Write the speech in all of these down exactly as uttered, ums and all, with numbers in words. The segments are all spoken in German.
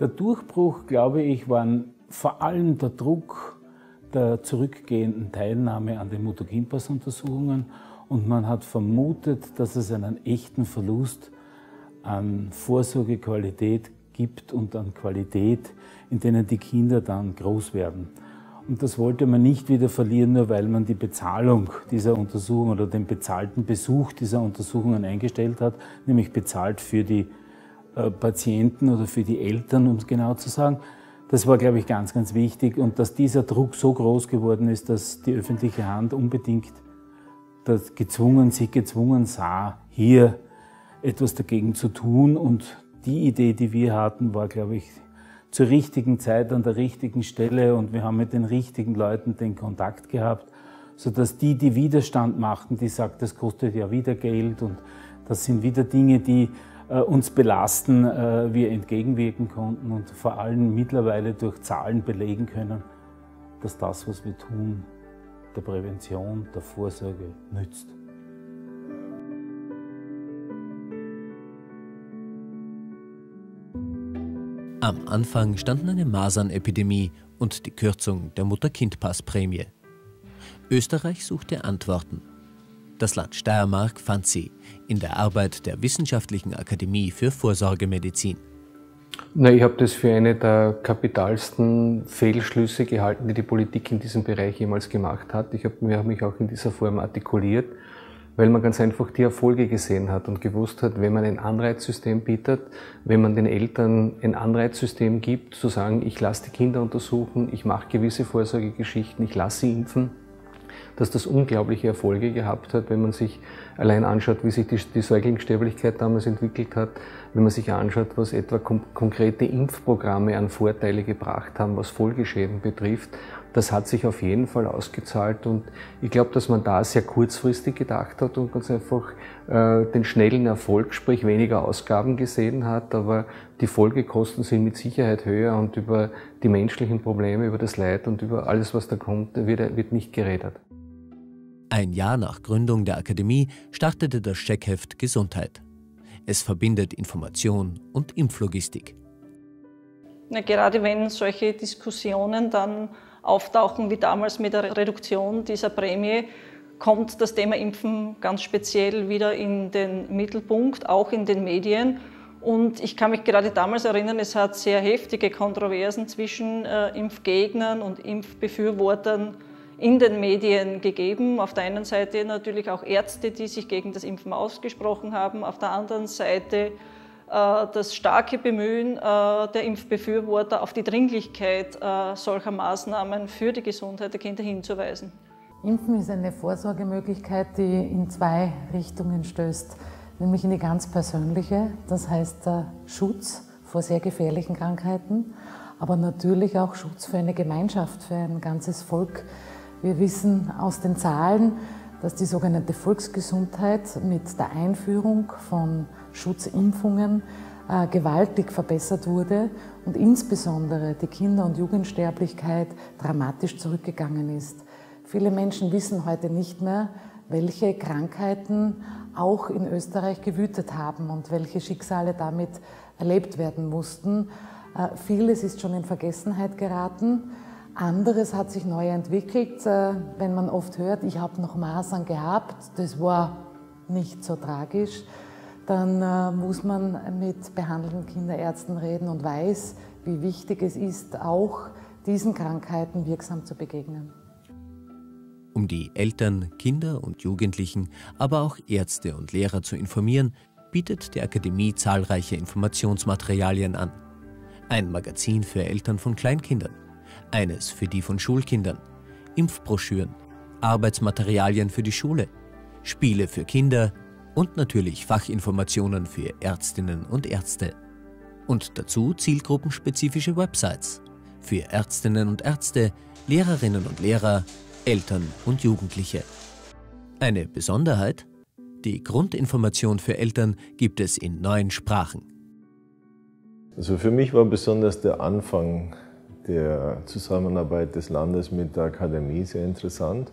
Der Durchbruch, glaube ich, waren vor allem der Druck der zurückgehenden Teilnahme an den Mutter-Kind-Pass-Untersuchungen, und man hat vermutet, dass es einen echten Verlust an Vorsorgequalität gibt und an Qualität, in denen die Kinder dann groß werden. Und das wollte man nicht wieder verlieren, nur weil man die Bezahlung dieser Untersuchung oder den bezahlten Besuch dieser Untersuchungen eingestellt hat, nämlich bezahlt für die äh, Patienten oder für die Eltern, um es genau zu sagen. Das war, glaube ich, ganz, ganz wichtig, und dass dieser Druck so groß geworden ist, dass die öffentliche Hand unbedingt das gezwungen, sich gezwungen sah, hier etwas dagegen zu tun. Und die Idee, die wir hatten, war, glaube ich, zur richtigen Zeit an der richtigen Stelle, und wir haben mit den richtigen Leuten den Kontakt gehabt, sodass die, die Widerstand machten, die sagten, das kostet ja wieder Geld und das sind wieder Dinge, die äh, uns belasten, äh, wir entgegenwirken konnten und vor allem mittlerweile durch Zahlen belegen können, dass das, was wir tun, der Prävention, der Vorsorge nützt. Am Anfang standen eine Masernepidemie und die Kürzung der Mutter-Kind-Pass-Prämie. Österreich suchte Antworten. Das Land Steiermark fand sie in der Arbeit der Wissenschaftlichen Akademie für Vorsorgemedizin. Na, ich habe das für eine der kapitalsten Fehlschlüsse gehalten, die die Politik in diesem Bereich jemals gemacht hat. Ich habe mich auch in dieser Form artikuliert, weil man ganz einfach die Erfolge gesehen hat und gewusst hat, wenn man ein Anreizsystem bietet, wenn man den Eltern ein Anreizsystem gibt, zu sagen, ich lasse die Kinder untersuchen, ich mache gewisse Vorsorgegeschichten, ich lasse sie impfen, dass das unglaubliche Erfolge gehabt hat, wenn man sich allein anschaut, wie sich die, die Säuglingssterblichkeit damals entwickelt hat, wenn man sich anschaut, was etwa kom- konkrete Impfprogramme an Vorteile gebracht haben, was Folgeschäden betrifft. Das hat sich auf jeden Fall ausgezahlt, und ich glaube, dass man da sehr kurzfristig gedacht hat und ganz einfach äh, den schnellen Erfolg, sprich weniger Ausgaben gesehen hat, aber die Folgekosten sind mit Sicherheit höher, und über die menschlichen Probleme, über das Leid und über alles, was da kommt, wird, wird nicht geredet. Ein Jahr nach Gründung der Akademie startete das Checkheft Gesundheit. Es verbindet Information und Impflogistik. Na, gerade wenn solche Diskussionen dann auftauchen, wie damals mit der Reduktion dieser Prämie, kommt das Thema Impfen ganz speziell wieder in den Mittelpunkt, auch in den Medien. Und ich kann mich gerade damals erinnern, es hat sehr heftige Kontroversen zwischen äh, Impfgegnern und Impfbefürwortern in den Medien gegeben. Auf der einen Seite natürlich auch Ärzte, die sich gegen das Impfen ausgesprochen haben, auf der anderen Seite äh, das starke Bemühen äh, der Impfbefürworter, auf die Dringlichkeit äh, solcher Maßnahmen für die Gesundheit der Kinder hinzuweisen. Impfen ist eine Vorsorgemöglichkeit, die in zwei Richtungen stößt, nämlich in die ganz persönliche, das heißt der Schutz vor sehr gefährlichen Krankheiten, aber natürlich auch Schutz für eine Gemeinschaft, für ein ganzes Volk. Wir wissen aus den Zahlen, dass die sogenannte Volksgesundheit mit der Einführung von Schutzimpfungen äh, gewaltig verbessert wurde und insbesondere die Kinder- und Jugendsterblichkeit dramatisch zurückgegangen ist. Viele Menschen wissen heute nicht mehr, welche Krankheiten auch in Österreich gewütet haben und welche Schicksale damit erlebt werden mussten. Äh, vieles ist schon in Vergessenheit geraten. Anderes hat sich neu entwickelt, wenn man oft hört, ich habe noch Masern gehabt, das war nicht so tragisch, dann muss man mit behandelnden Kinderärzten reden und weiß, wie wichtig es ist, auch diesen Krankheiten wirksam zu begegnen. Um die Eltern, Kinder und Jugendlichen, aber auch Ärzte und Lehrer zu informieren, bietet die Akademie zahlreiche Informationsmaterialien an. Ein Magazin für Eltern von Kleinkindern, eines für die von Schulkindern, Impfbroschüren, Arbeitsmaterialien für die Schule, Spiele für Kinder und natürlich Fachinformationen für Ärztinnen und Ärzte. Und dazu zielgruppenspezifische Websites für Ärztinnen und Ärzte, Lehrerinnen und Lehrer, Eltern und Jugendliche. Eine Besonderheit: die Grundinformation für Eltern gibt es in neun Sprachen. Also für mich war besonders der Anfang der Zusammenarbeit des Landes mit der Akademie sehr interessant.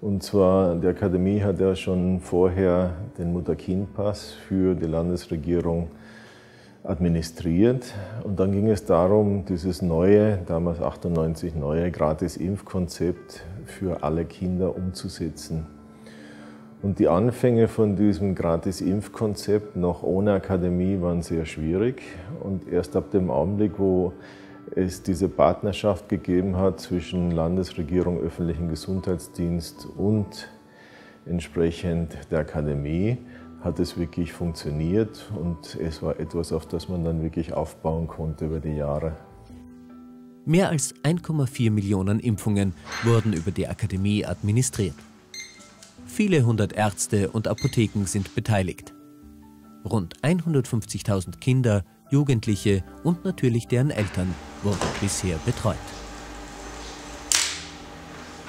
Und zwar, die Akademie hat ja schon vorher den Mutter-Kind-Pass für die Landesregierung administriert. Und dann ging es darum, dieses neue, damals achtundneunzig neue Gratis-Impfkonzept für alle Kinder umzusetzen. Und die Anfänge von diesem Gratis-Impfkonzept noch ohne Akademie waren sehr schwierig. Und erst ab dem Augenblick, wo es diese Partnerschaft gegeben hat zwischen Landesregierung, öffentlichen Gesundheitsdienst und entsprechend der Akademie, hat es wirklich funktioniert und es war etwas, auf das man dann wirklich aufbauen konnte über die Jahre. Mehr als eins Komma vier Millionen Impfungen wurden über die Akademie administriert. Viele hundert Ärzte und Apotheken sind beteiligt. Rund hundertfünfzigtausend Kinder, Jugendliche und natürlich deren Eltern wurden bisher betreut.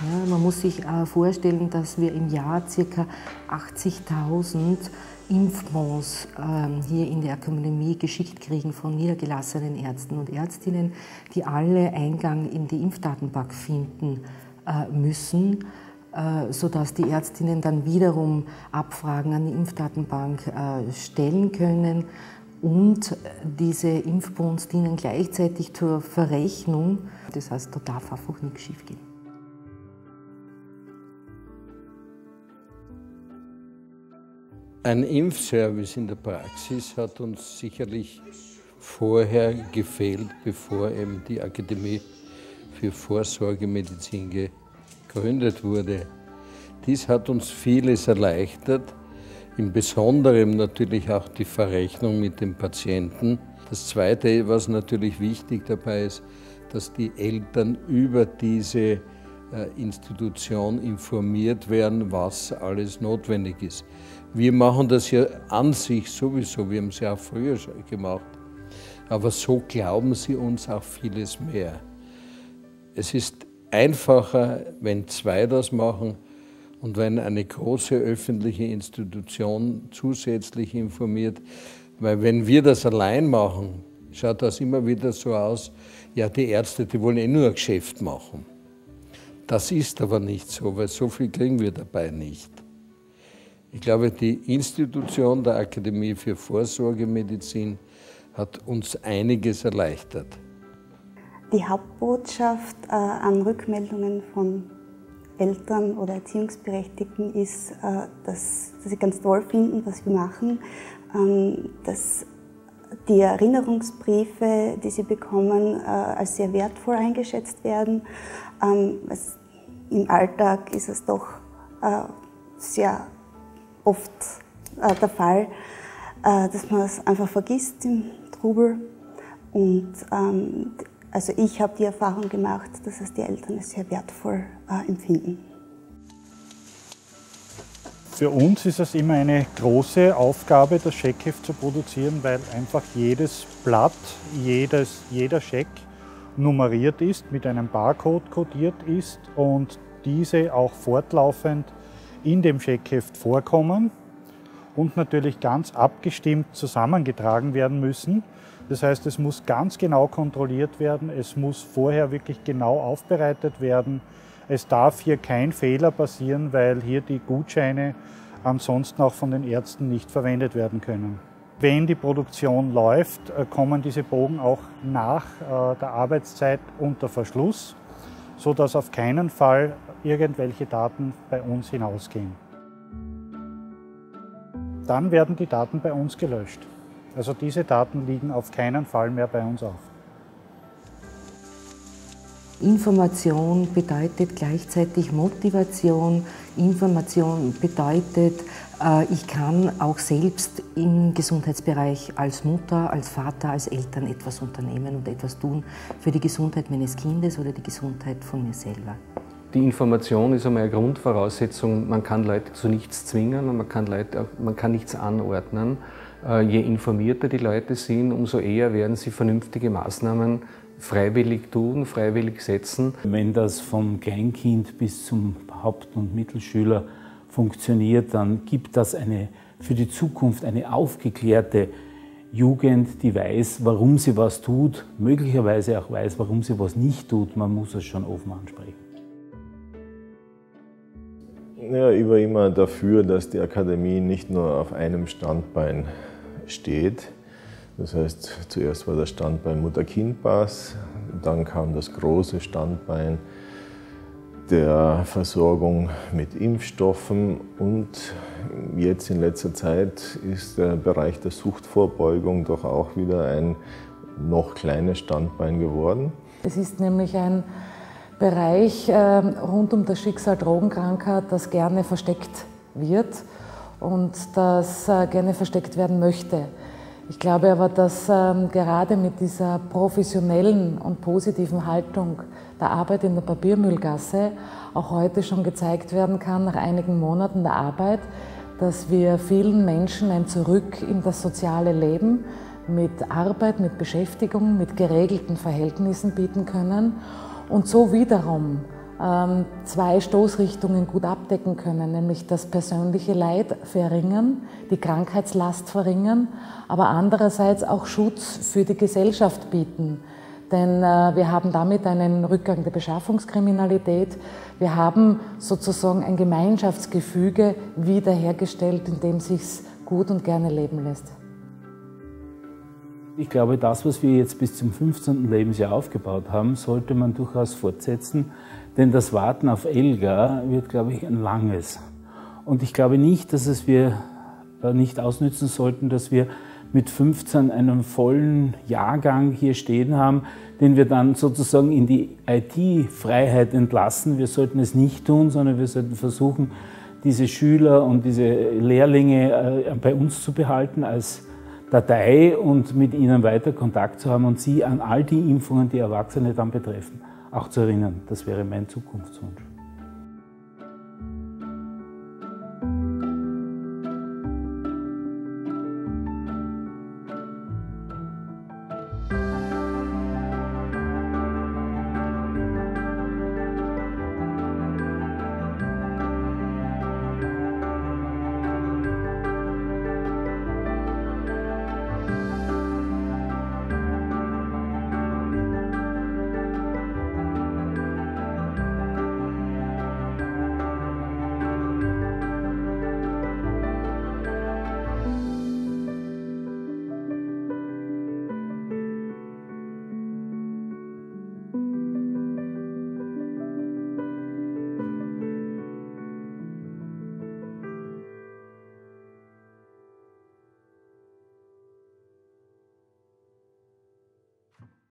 Ja, man muss sich vorstellen, dass wir im Jahr ca. achtzigtausend Impfbons hier in der Akademie geschickt kriegen von niedergelassenen Ärzten und Ärztinnen, die alle Eingang in die Impfdatenbank finden müssen, sodass die Ärztinnen dann wiederum Abfragen an die Impfdatenbank stellen können. Und diese Impfbons dienen gleichzeitig zur Verrechnung. Das heißt, da darf einfach nichts schief gehen. Ein Impfservice in der Praxis hat uns sicherlich vorher gefehlt, bevor eben die Akademie für Vorsorgemedizin gegründet wurde. gegründet wurde. Dies hat uns vieles erleichtert, im Besonderen natürlich auch die Verrechnung mit dem Patienten. Das Zweite, was natürlich wichtig dabei ist, dass die Eltern über diese Institution informiert werden, was alles notwendig ist. Wir machen das ja an sich sowieso, wir haben es ja auch früher schon gemacht, aber so glauben sie uns auch vieles mehr. Es ist einfacher, wenn zwei das machen und wenn eine große öffentliche Institution zusätzlich informiert. Weil wenn wir das allein machen, schaut das immer wieder so aus, ja, die Ärzte, die wollen eh nur ein Geschäft machen. Das ist aber nicht so, weil so viel kriegen wir dabei nicht. Ich glaube, die Institution der Akademie für Vorsorgemedizin hat uns einiges erleichtert. Die Hauptbotschaft äh, an Rückmeldungen von Eltern oder Erziehungsberechtigten ist, äh, dass, dass sie ganz toll finden, was wir machen, ähm, dass die Erinnerungsbriefe, die sie bekommen, äh, als sehr wertvoll eingeschätzt werden. Ähm, es, im Alltag ist es doch äh, sehr oft äh, der Fall, äh, dass man es einfach vergisst im Trubel. Und, ähm, Also ich habe die Erfahrung gemacht, dass es die Eltern es sehr wertvoll äh, empfinden. Für uns ist es immer eine große Aufgabe, das Checkheft zu produzieren, weil einfach jedes Blatt, jedes, jeder Scheck nummeriert ist, mit einem Barcode kodiert ist und diese auch fortlaufend in dem Checkheft vorkommen und natürlich ganz abgestimmt zusammengetragen werden müssen. Das heißt, es muss ganz genau kontrolliert werden, es muss vorher wirklich genau aufbereitet werden. Es darf hier kein Fehler passieren, weil hier die Gutscheine ansonsten auch von den Ärzten nicht verwendet werden können. Wenn die Produktion läuft, kommen diese Bogen auch nach der Arbeitszeit unter Verschluss, sodass auf keinen Fall irgendwelche Daten bei uns hinausgehen. Dann werden die Daten bei uns gelöscht. Also diese Daten liegen auf keinen Fall mehr bei uns auf. Information bedeutet gleichzeitig Motivation. Information bedeutet, ich kann auch selbst im Gesundheitsbereich als Mutter, als Vater, als Eltern etwas unternehmen und etwas tun für die Gesundheit meines Kindes oder die Gesundheit von mir selber. Die Information ist einmal eine Grundvoraussetzung. Man kann Leute zu nichts zwingen und man kann, Leute, man kann nichts anordnen. Je informierter die Leute sind, umso eher werden sie vernünftige Maßnahmen freiwillig tun, freiwillig setzen. Wenn das vom Kleinkind bis zum Haupt- und Mittelschüler funktioniert, dann gibt das eine, für die Zukunft eine aufgeklärte Jugend, die weiß, warum sie was tut, möglicherweise auch weiß, warum sie was nicht tut. Man muss es schon offen ansprechen. Ja, ich war immer dafür, dass die Akademie nicht nur auf einem Standbein steht, Das heißt, zuerst war das Standbein Mutter-Kind-Pass, dann kam das große Standbein der Versorgung mit Impfstoffen und jetzt in letzter Zeit ist der Bereich der Suchtvorbeugung doch auch wieder ein noch kleines Standbein geworden. Es ist nämlich ein Bereich rund um das Schicksal Drogenkranker, das gerne versteckt wird und das gerne versteckt werden möchte. Ich glaube aber, dass ähm, gerade mit dieser professionellen und positiven Haltung der Arbeit in der Papiermüllgasse auch heute schon gezeigt werden kann, nach einigen Monaten der Arbeit, dass wir vielen Menschen ein Zurück in das soziale Leben mit Arbeit, mit Beschäftigung, mit geregelten Verhältnissen bieten können und so wiederum ähm, zwei Stoßrichtungen gut abdecken können, nämlich das persönliche Leid verringern, die Krankheitslast verringern, aber andererseits auch Schutz für die Gesellschaft bieten. Denn äh, wir haben damit einen Rückgang der Beschaffungskriminalität, wir haben sozusagen ein Gemeinschaftsgefüge wiederhergestellt, in dem es sich gut und gerne leben lässt. Ich glaube, das, was wir jetzt bis zum fünfzehnten Lebensjahr aufgebaut haben, sollte man durchaus fortsetzen, denn das Warten auf Elga wird, glaube ich, ein langes. Und ich glaube nicht, dass es wir nicht ausnützen sollten, dass wir mit fünfzehn einen vollen Jahrgang hier stehen haben, den wir dann sozusagen in die I T-Freiheit entlassen. Wir sollten es nicht tun, sondern wir sollten versuchen, diese Schüler und diese Lehrlinge bei uns zu behalten als Datei und mit ihnen weiter Kontakt zu haben und sie an all die Impfungen, die Erwachsene dann betreffen, auch zu erinnern. Das wäre mein Zukunftswunsch.